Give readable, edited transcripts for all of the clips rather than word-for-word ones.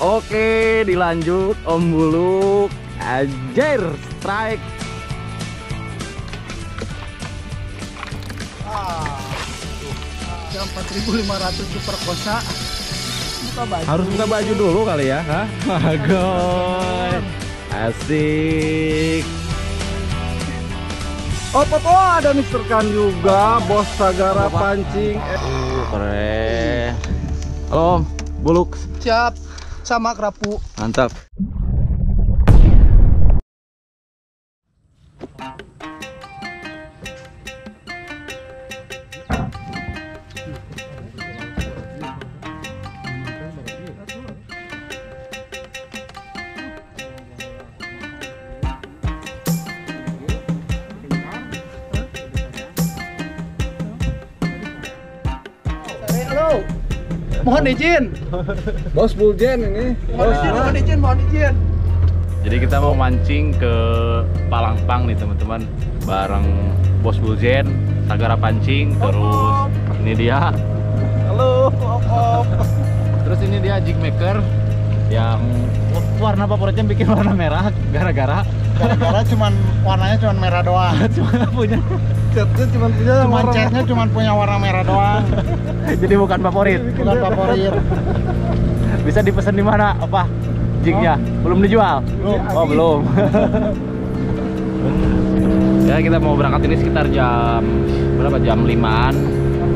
Oke, dilanjut Om Buluk. Anjir, strike. Jam 4.500 super kosa. Buka baju. Harus buka baju dulu kali ya, hah? Agoy. Asik. Oh, ada Mister Kan juga, bos Sagara Pancing. Keren. Halo, Buluk. Siap. Sama kerapu. Mantap. Mohon izin, bos Buljen ini. Mohon izin. Jadi kita mau mancing ke Palampang nih teman-teman, bareng bos Buljen, Sagara Pancing, terus ini dia. Halo, op. Terus ini dia jig maker yang warna favoritnya bikin warna merah, gara-gara cuman warnanya cuman merah doang. Catnya cuma punya warna merah doang. Jadi bukan favorit. Bisa dipesan di mana? Apa? Jignya? Belum dijual? Belum. Ya, kita mau berangkat ini sekitar jam berapa? Jam 5-an.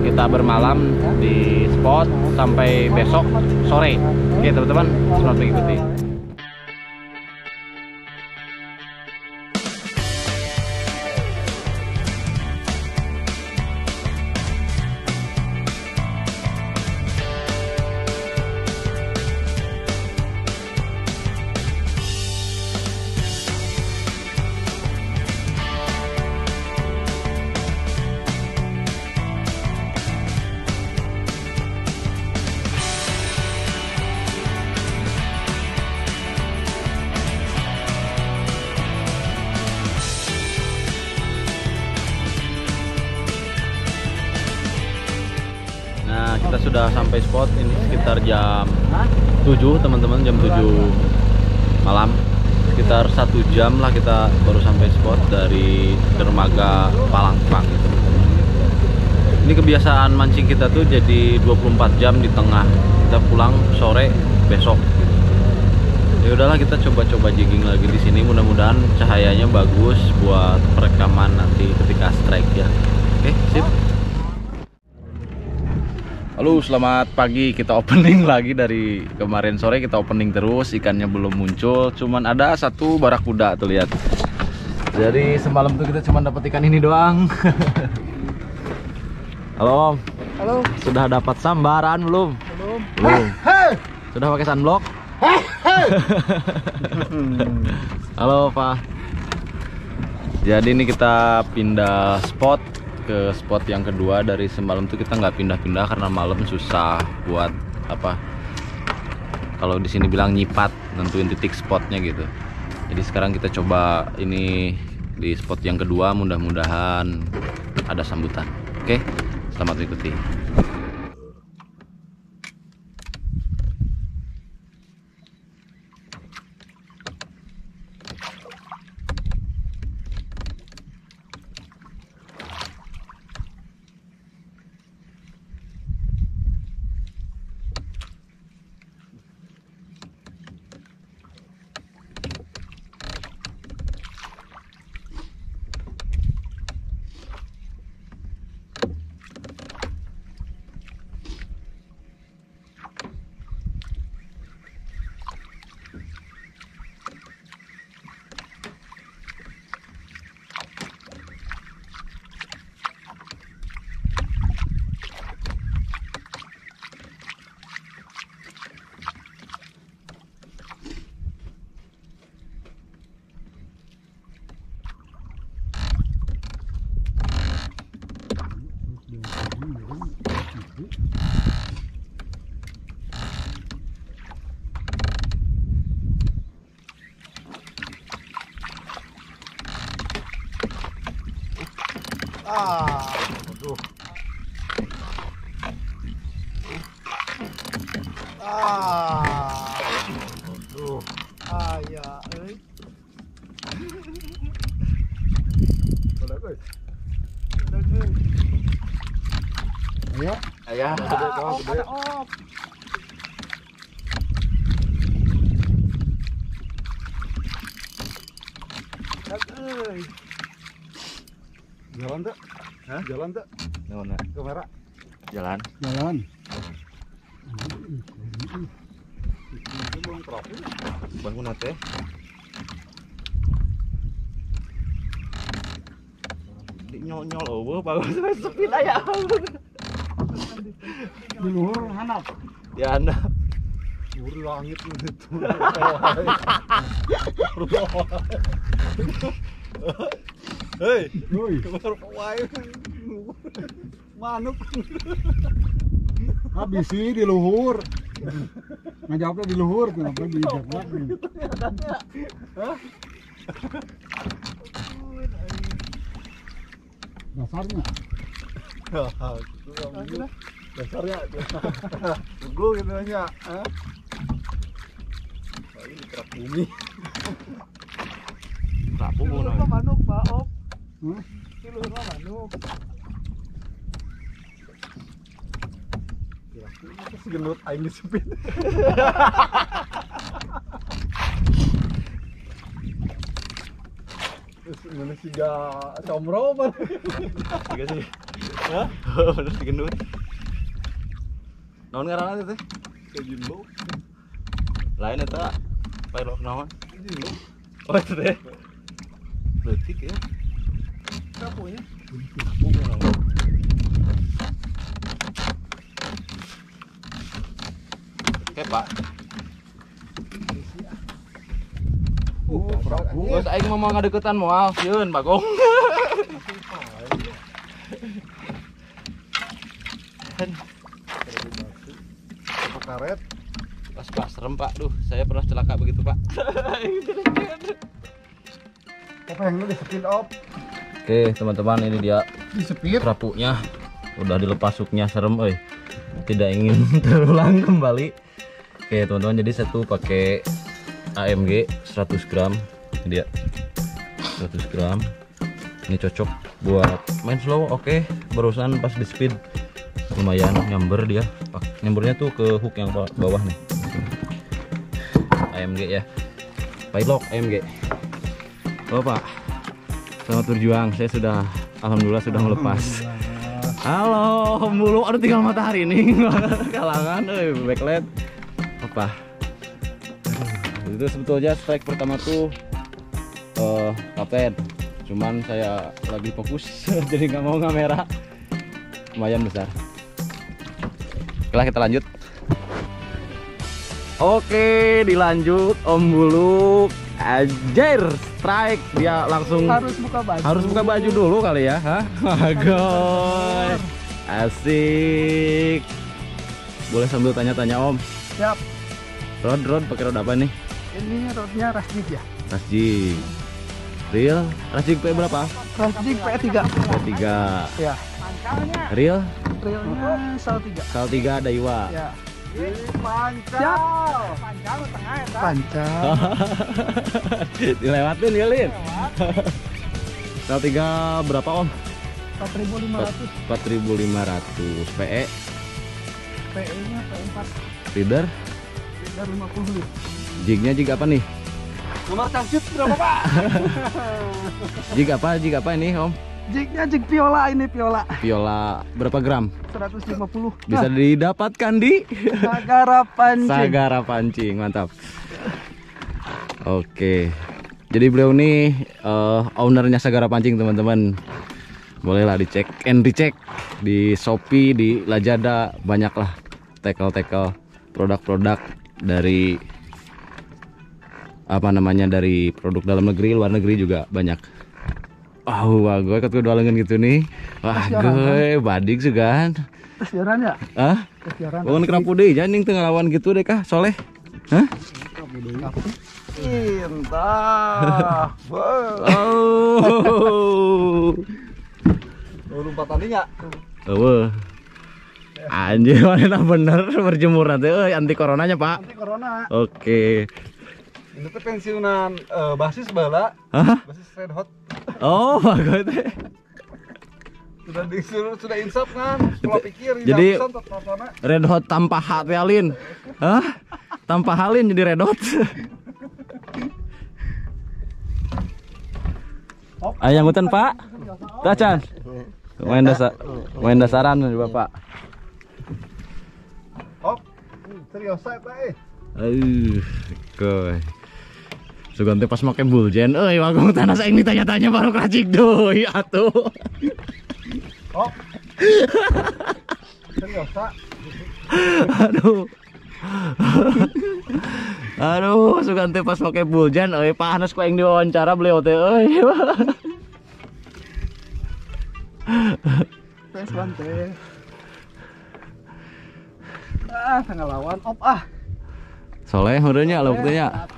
Kita bermalam di spot sampai besok sore. Oke, teman-teman, selamat mengikuti. Kita sudah sampai spot ini sekitar jam 7 teman-teman, jam 7 malam, sekitar 1 jam lah kita baru sampai spot dari dermaga Palampang gitu. Ini kebiasaan mancing kita tuh jadi 24 jam di tengah, kita pulang sore besok. Ya udahlah, kita coba jigging lagi di sini, mudah-mudahan cahayanya bagus buat perekaman nanti ketika strike ya. Oke, sip. Halo, selamat pagi. Kita opening lagi dari kemarin sore, kita opening terus, ikannya belum muncul, cuman ada satu barakuda tuh, lihat. Jadi semalam tuh kita cuman dapat ikan ini doang. Halo. Halo. Sudah dapat sambaran belum? Belum. Sudah pakai sunblock? Halo, Pak. Jadi ini kita pindah spot ke spot yang kedua. Dari semalam tuh kita nggak pindah-pindah karena malam susah buat apa, kalau di sini bilang nyipat, nentuin titik spotnya gitu. Jadi sekarang kita coba ini di spot yang kedua, mudah-mudahan ada sambutan. Oke, selamat mengikuti. ya. Gede. Jalan tak? Hah? Jalan tak? Mana? Kamera. Jalan. Jalan. Bangun nate. Nyol-nyol eueuh bagus wes sepi aya. Di luhur handap. Di handap. Luhur langit itu. Hei, woi, kemar wae. Manuk. Habis sih di luhur. Ngajawabnya di luhur, kenapa di Jakarta? Hah? Dasarnya. Dasarnya. Gua gitu aja, hah? Ini kerap bumi. Rapu mau nang. Manuk, Pak Op. Hah? Ini luhur manuk. Segelut aing disepit. Mana siga comro pan. Siga sih. Hah? Bener segelut. Naon ngaranna teh? Kejimbo. Lain eta Firelock naon? Kejimbo. Oh itu teh. Letik ya. Kapunya. Oke Pak. Bos aing mah mau ngadeukeutan moal, sieun Bagong. Karet. Pas serem Pak, duh saya pernah celaka begitu Pak. Apa yang lu disepin op? Oke teman-teman, ini dia disepin rapunya. Udah dilepas suknya, serem euy. Tidak ingin terulang kembali. Oke teman-teman, jadi satu pakai AMG 100 gram ini dia 100 gram ini cocok buat main slow. Oke, barusan pas di speed lumayan nyamber dia, nyambernya tuh ke hook yang bawah nih AMG ya, Firelock AMG. Oh Pak, selamat berjuang, saya sudah alhamdulillah sudah melepas. Halo Om Buluk, aduh tinggal matahari nih kalangan backlight apa itu. Sebetulnya strike pertama tuh kapten, cuman saya lagi fokus jadi nggak mau kamera lumayan besar. Oke, kita lanjut. Oke, dilanjut Om Buluk. Ajar strike dia langsung harus buka baju dulu kali ya. Hah? Guys, asik. Boleh sambil tanya-tanya Om. Siap. Rod pakai rod apa nih? Ini rodnya Rasjig ya. Rasjig. Real Rasjig P berapa? Rasjig P3. P3. Ya. Real? Realnya Saltiga. Saltiga Daiwa. Ya. Pancal. Pancal tengah ya. Pancal. Dilewatin ya, Lin. Saltiga berapa, Om? 4.500. 4.500. PE? PE-nya P4. Feeder? Feeder 50. Jignya jig apa nih? Nomor tangkut berapa, Pak? Jig apa ini, Om? Jignya jig Viola, ini Viola. Viola berapa gram? 150. Bisa didapatkan di Sagara Pancing. Sagara Pancing, mantap. Oke. Jadi beliau ini ownernya Sagara Pancing, teman-teman. Bolehlah dicek and dicek di Shopee, di Lazada, banyaklah tackle-tackle produk-produk dari apa namanya, dari produk dalam negeri, luar negeri juga banyak. Wah, gue ikut kedua lengan gitu nih. Wah, gue badik juga. Kesiaran ya? Hah? Kesiaran. Bangun kerapu deh, jangan tengah lawan gitu deh kah, soleh. Hah? Cinta. Oh. Lu empat tadi ya? Eueuh. Anjir, warna bener berjemur nanti. Anti coronanya, Pak. Anti corona. Oke. Ini tuh pensiunan basis bala. Hah? Basis red hot. Oh, bagus teh. Sudah insap kan? Pola pikir jadi red hot tanpa halin. Hah? Tanpa halin jadi red hot. Ayang hutan, Pak. Tacan. Main dasar. Main dasaran nih, Bapak. Op. Serius saya, Pak. Koi. Suganti pas make buljen, euy wae tanah saing ditanya-tanya baru racik doi atuh. Op. Serius, Pak. Aduh. Aduh, Suganti pas make buljen, euy panas ku aing diwawancara beliau teh euy. Tes bantai. Ah, ngelawan op ah. Soleh mudanya lauk teh nya.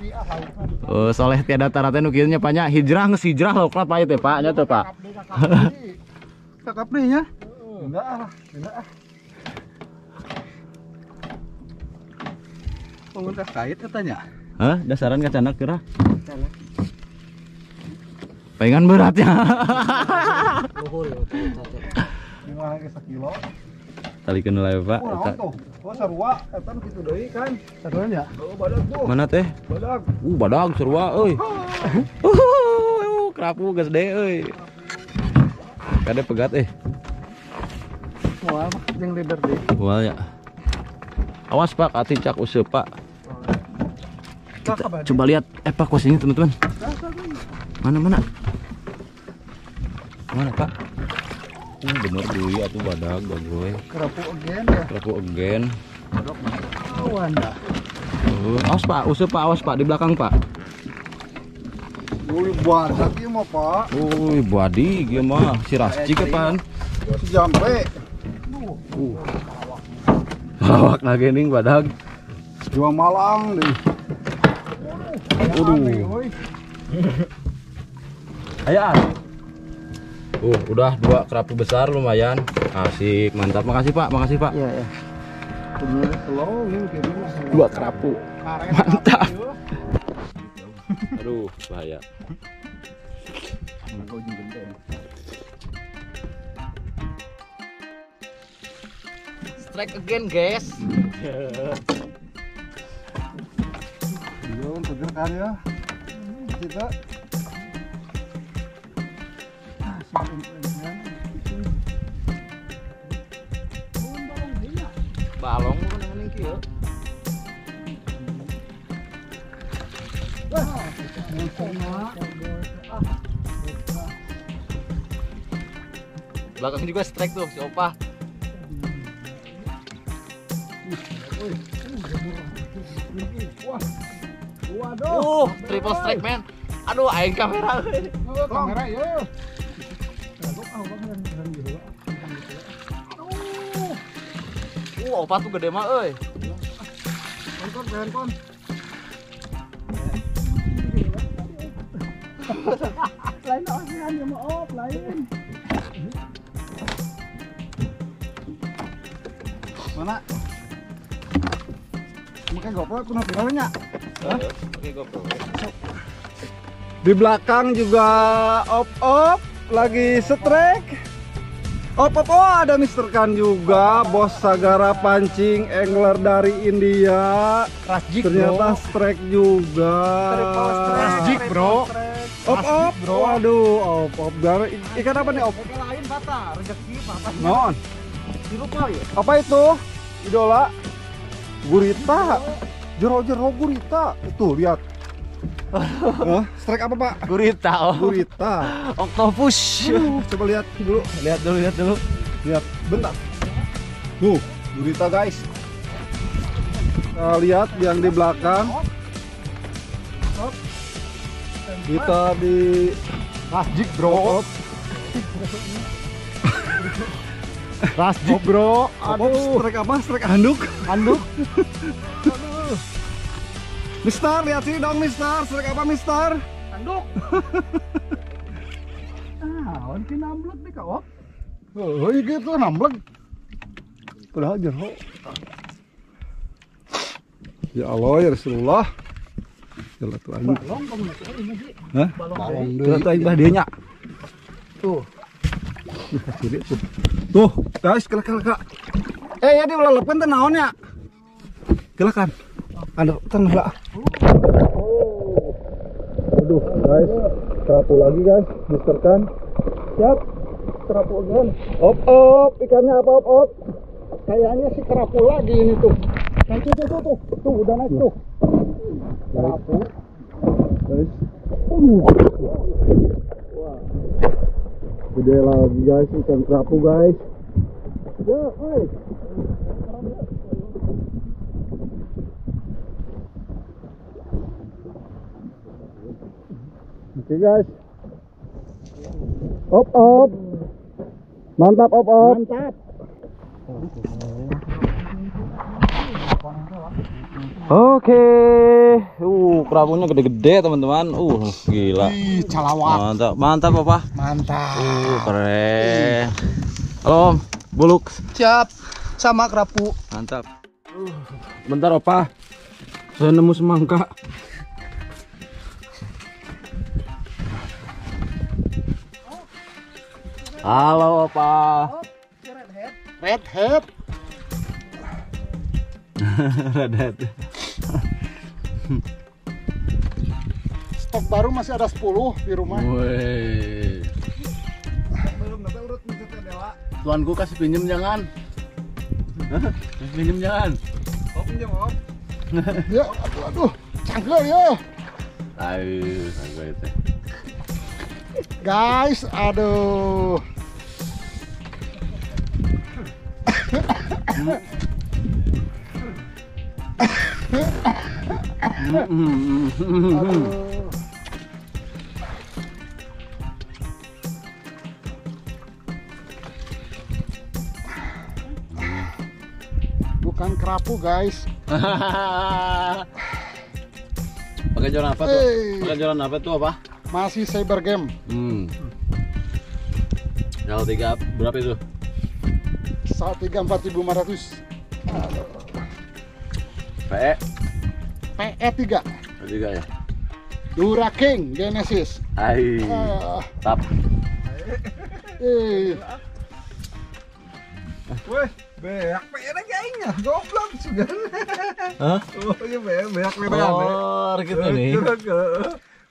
Oh, soleh tiada tara teh nu kieu nya panya hijrah geus hijrah lauk lah pae teh Pak nya teh Pak. Kakapri nya. Enggak ah, enggak ah. Punggung teh kait eta nya. Hah, dasaran kacana keurah. Pengen berat ya. Luhur ya teh. Minimal ge 1 kilo. Talikeun lae Pak eta. Oh, sarua eta nu kitu deui kan. Saruan ya? Oh, badag tuh. Mana teh? Badag. Badag sarua euy. Kerapu geus deui euy. Kade pegat euy. Moal jeung leader deui. Moal ya. Awas Pak, ati cak useup Pak. Kita coba lihat evakuasinya teman-teman. Mana-mana? Mana Pak? Bener dulu ya tuh badak bagoy. Kerapu again ya. Kerapu again. Awan dah. Awas Pak, usep Pak, awas Pak di belakang Pak. Wuih badak ieu mah Pak. Wuih badi ieu mah si Rasjig apaan? Si jampe. Lawak lagi ning badak. Dua malang deh. Aduh. Ayo. Udah dua kerapu besar lumayan. Asik, mantap. Makasih, Pak. Makasih, Pak. Iya, ya. Dua kerapu. Mantap. Aduh, bahaya. Strike again, guys. Belum pegang karya. Kita balong pun nemenin kieu. Wah, belakang juga strike tuh si Opa. Waduh, triple strike man. Aduh, aing kamera. Kamera yeuh. Opa tuh gede mah, euy. Handphone. Lain orangnya sama op, lain. Mana? Pakai GoPro kuna viralnya. Hah? Pakai GoPro. Di belakang juga op-op. Lagi strike. Oh, ada Mister Kan juga, bos Sagara Pancing, angler dari India. Rasjig ternyata strike juga. Rasjig bro. Op bro. Aduh, op. Ikan apa nih op? Ikan lain bata, rezeki bata. Non. Dirupa ya. Apa itu? Idola. Gurita. Jero-jero gurita. Tuh, lihat. Strike apa Pak? Gurita. Gurita. Octopus. Coba lihat dulu. Lihat bentar. Tuh, gurita guys. Kita lihat yang di belakang. Kita di Rasjig bro. Rasjig bro. Aduh, strike apa? Strike handuk. Mister, lihat sini dong Mister, strike apa Mister? Handuk. Ah, onti namblek nih kawok. Oh, gitu namblek. Udah jero. Ya Allah ya Rasulullah. Jalan tuh anjing. Balong kamu. Hah? Balong. Balong. Tuh, Tuh, guys, kelak. Eh, ya dia lelepan teh naonnya. Gelakan. Anu tenang. Aduh, guys. Terapu lagi, guys. Disterkan. Siap. Terapu again. Op. Ikannya apa op? Kayaknya si terapu lagi ini tuh. Nah, tuh udah naik tuh. Terapu. Guys. Wah. Gede lagi guys, ikan kerapu guys. Ya, oi. Oke guys. Op. Mantap op. Mantap. Oke. Kerapunya gede-gede, teman-teman. Gila. Ih, calawak. Mantap, Papa. Mantap. Keren. Halo, Om Buluk. Siap. Sama kerapu. Mantap. Bentar, Opa. Saya nemu semangka. Halo, Opa. Redhead. Redhead. Stok baru masih ada 10 di rumah. Woi. Belum dapat urut mencetak dewa. Tuanku kasih pinjam jangan. Pinjam jangan. Oh pinjam om. Ya, aduh, canggel ya. Aduh, canggel itu. Guys, aduh. Bukan kerapu guys. Pakai joran apa tuh? Masih cyber game. Saltiga berapa itu? 134.500. PE 3 ya. Dura King Genesis. Tap. Weh, beak PE lagi aing ya. Goblok sugan. Hah? Oh, iya beak lebar. Oh, gitu nih.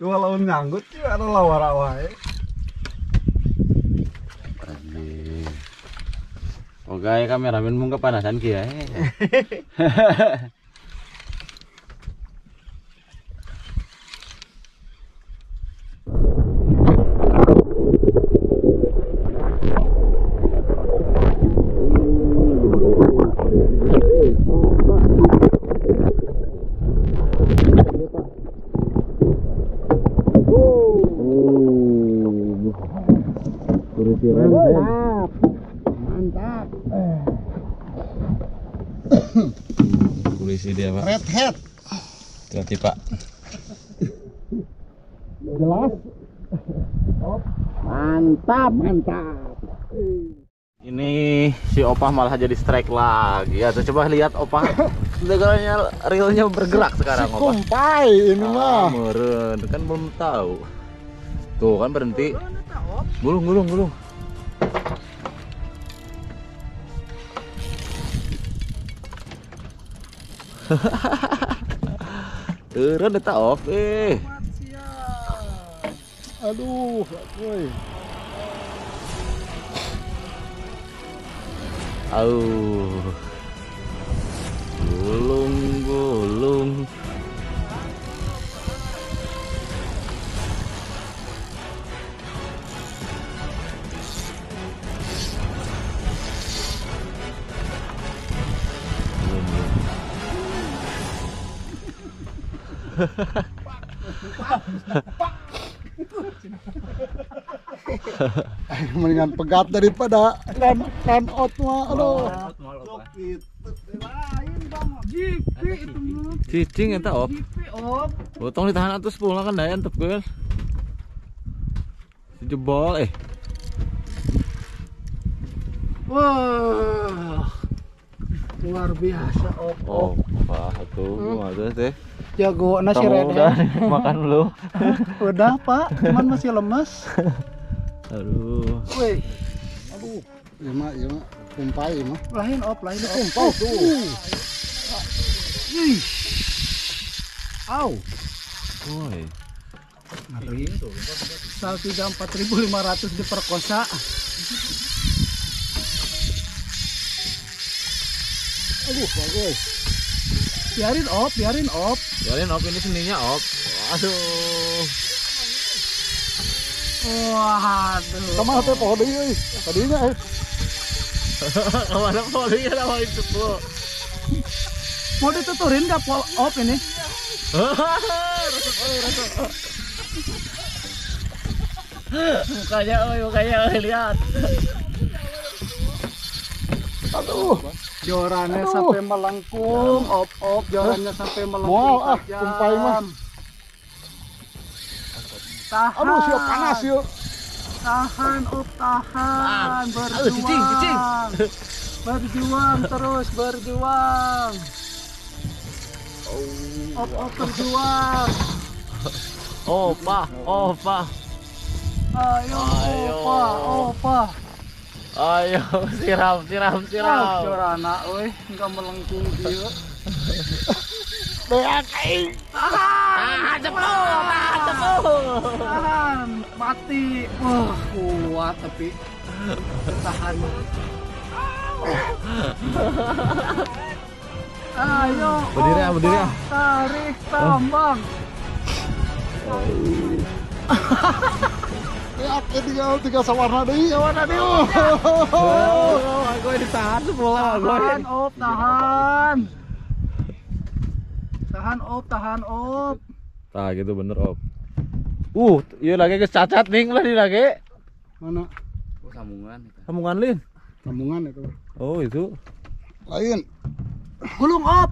Dua lawan nyanggut ya ada lawara wae. Oga ya kameramen mung kepanasan kieu. Mantap. Kulisi dia pak. Redhead. Hati-hati pak. Jelas. Mantap. Ini si Opah malah jadi strike lagi. Ya, coba lihat Opah. Sekarangnya reelnya bergerak sekarang Opah. Kumpai ini mah. Meren kan belum tahu. Tuh kan berhenti. Gulung. Turun eta op. Aduh, woi. Au. Gulung. Mendingan pegat daripada dan otma. Aduh. Cicing eta op. Potong ditahan atuh 10 kan daya entep geus. Jebol Wah. Luar biasa op. Wah, atuh ada teh. Jago nasi redhead. Makan belum? Udah pak, cuman masih lemes. Aduh. Wih, Ima kumpai ima. Lain op. Kumpau tuh. Ih. Au. Woi. Saltiga 4.500 diperkosa. Aduh, bagus. Biarin op. Biarin op, ini seninya op. Aduh. Waduh. Kamar teh poli euy. Tadinya eh. Kamar poli lawan itu, Bro. Mau dituturin enggak op ini? Mukanya, lihat. Aduh. Jorannya sampai melengkung, op, jorannya sampai melengkung. Wow, kumpai mah. Tahan. Aduh, siap panas yuk. Tahan, berjuang terus. Op, berjuang. Opa. Ayo, opa. Ayo, siram. Corana, weh, enggak melengkung dia. Beak aing. Tahan, cepul. Tahan, mati. Wah, kuat tapi tahan. Ayo, berdiri. Tarik tambang. Lihat tiga warna deh, gue ditahan semula, tahan op. Nah gitu bener op. Iya lagi ke cacat nih lah lagi. Mana? Sambungan lin. Sambungan itu. Oh itu. Lain. Gulung op.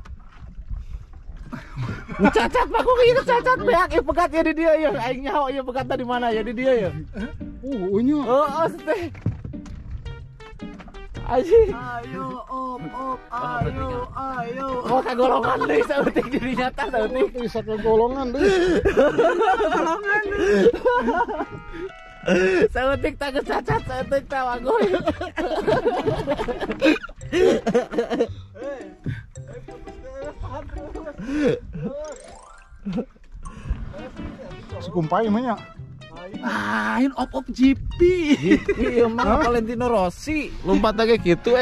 Cacat pak, kok gitu cacat beak ya pegat ya di dia ya aing nyaho ya pegat tadi mana ya di dia ya. Unyu. Heeh, teh. Aji. Ayo. Kok kagolongan deui sautik diri nyata sautik bisa kagolongan deui. Sautik tak kecacat, sautik tak wagoy. Si kumpai emangnya main op GP emang Valentino Rossi lompat aja gitu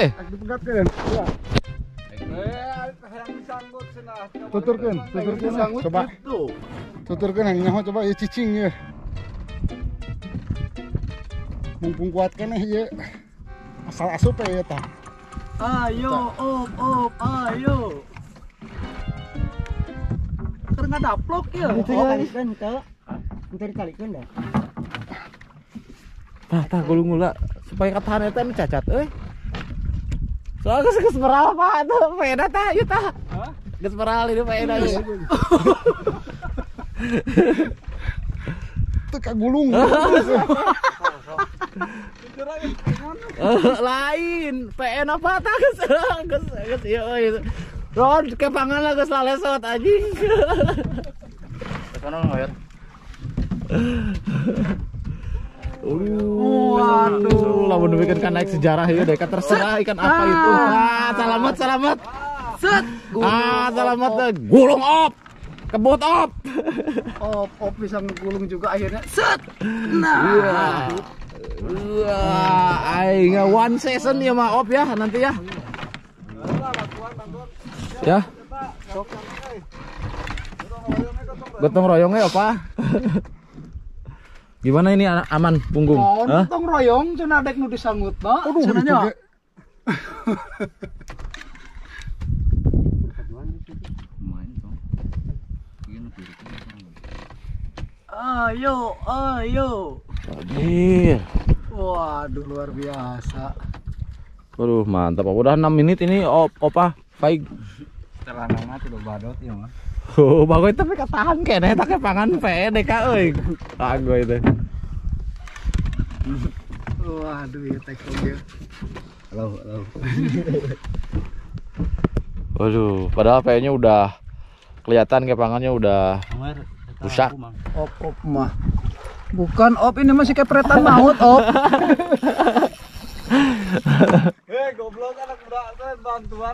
tuturkan coba yang nyaho coba ya cicing ya mumpung kuatkan ya asal asup ya ta ayo nggak daplok ya. Mencari kalikan dah. Tah gulung gula supaya ketahan eta nu cacat euy. Soalnya geus meral Pak atuh peda tah ieu tah. Hah? Geus meral ieu peda ieu. Teu kagulung. Lain, PN apa tah geus ieu euy. Ron, kepangan lah gue salah lesot anjing. Sekarang ngoyot. Waduh, lamun bikin kan naik sejarah ya, dekat terserah ikan apa itu. Selamat. Set. Selamat deh. Gulung op. Kebut op. Op bisa ngegulung juga akhirnya. Set. Nah. Wah, aing one season ya mah op ya nanti ya. Ya, gotong royongnya apa? Gimana ini aman punggung? Gotong royong, cina dek nu disangut ba. Aduh, cenanya. Ayo. Hadir. Waduh, luar biasa. Waduh, mantap. Udah 6 menit ini opa. Baik. Celana mah tuh badot ya mah. Oh, bagoy tapi ketahan kene eta kepangan PDK euy. Bagoy teh. Waduh ya teh mobil. Halo. Waduh, padahal PE-nya udah kelihatan kepangannya udah rusak. Op mah. Bukan op ini masih kepretan maut op. Goblok anak berat bantuan.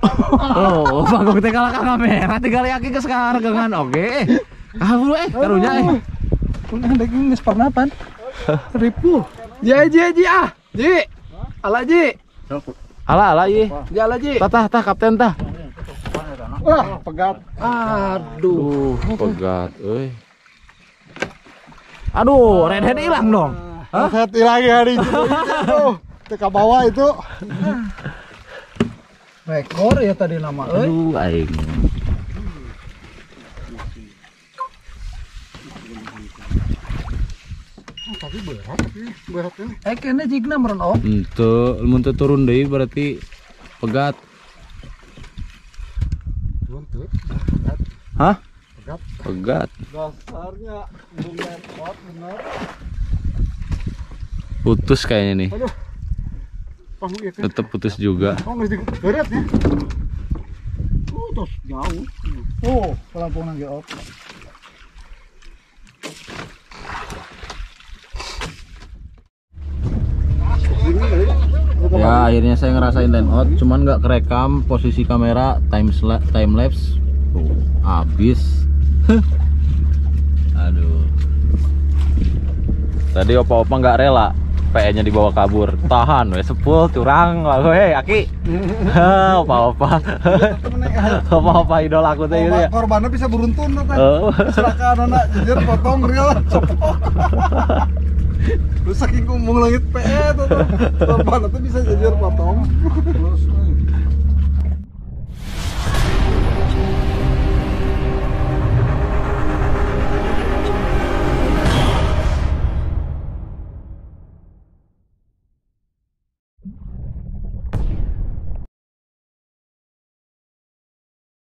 Oh, bagok teh kalah kamera, tinggal yakin ke sekarang gengan oge. Kabur eh karunya eh. Punah daging geus parnapan. Ripuh. Ji ah. Ji. Ala ji. Ala ieu. Ji ala ji. Tah kapten tah. Wah, pegat. Aduh, pegat euy. Aduh, redhead hilang dong. Redhead hilang hari itu. Teka bawah itu. Rekor ya tadi nama euy. Aduh, aing. Tapi berat ini. Kena jigna meren om. Henteu, mun teu turun deui berarti pegat. Hah? Pegat. Dasarnya benar. Putus kayaknya nih. Aduh. Ya kan? Tetap putus juga. Oh, berat ya. Putus jauh. Oh, Palampang ge op. Ya, akhirnya saya ngerasain line out, cuman nggak kerekam posisi kamera time lapse. Habis. Aduh. Tadi opa-opa nggak rela PE-nya dibawa kabur. Tahan we sepul curang lagu we aki. Opa-opa. Opa-opa idol aku teh ieu. Korbanna bisa beruntun teh. Silakanana jejer potong real. Terus saking ngomong langit PE tuh. Korbanna tuh bisa jejer potong. Terus